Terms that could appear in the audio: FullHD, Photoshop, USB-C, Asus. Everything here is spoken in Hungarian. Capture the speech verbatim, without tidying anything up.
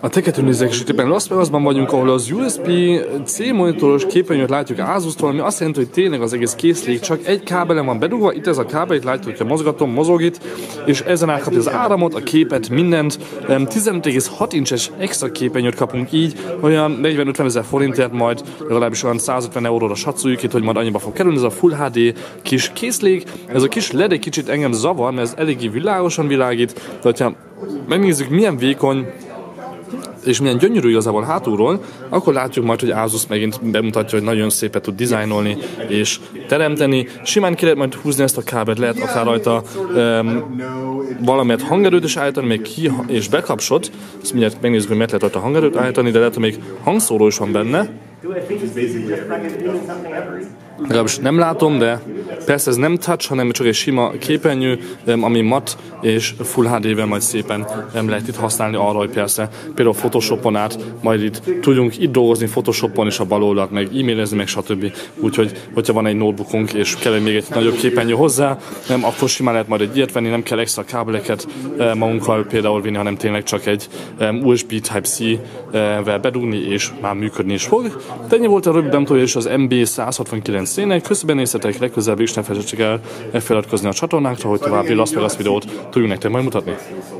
A tekertő nézegesítőben Las Vegasban vagyunk, ahol az u es bé cé monitoros képernyőt látjuk Asustól, ami azt jelenti, hogy tényleg az egész készlék csak egy kábelen van bedugva, itt ez a kábel, itt látjuk, hogyha mozgatom, mozog itt, és ezen átkapja az áramot, a képet, mindent. tizenöt egész hat incses extra képernyőt kapunk így, olyan negyven-ötven ezer forintért, majd legalábbis olyan százötven euróra satszoljuk itt, hogy majd annyiba fog kerülni ez a full há dé kis készlék. Ez a kis led egy kicsit engem zavar, mert ez eléggé világosan világít, de ha megnézzük, milyen vékony és milyen gyönyörű igazából hátulról, akkor látjuk majd, hogy Asus megint bemutatja, hogy nagyon szépet tud dizájnolni és teremteni. Simán ki lehet majd húzni ezt a kábelt, lehet akár rajta um, valamelyet hangerőt is állítani, még ki és bekapcsolt. Ezt mindjárt megnézzük, hogy miért lehet rajta hangerőt állítani, de lehet, hogy még hangszóró is van benne. Legalábbis nem látom, de persze ez nem touch, hanem csak egy sima képernyő, ami mat és full há dé-vel majd szépen nem lehet itt használni arra, hogy persze például Photoshopon át majd itt tudjunk itt dolgozni Photoshopon és a bal oldalt, meg e-mailezni, meg stb. Úgyhogy, hogyha van egy notebookunk és kell még egy nagyobb képernyő hozzá, nem, akkor simán lehet majd egy ilyet venni, nem kell extra kábeleket magunkkal például vinni, hanem tényleg csak egy u es bé type cé-vel bedugni, és már működni is fog. De ennyi volt a rövid bemutatás az em bé száz hatvankilenc cé-nek. Köszönöm, nézzetek, legközelebb is ne felejtsetek el feliratkozni a csatornánkra, hogy további Las Vegas videót tudjunk nektek majd mutatni.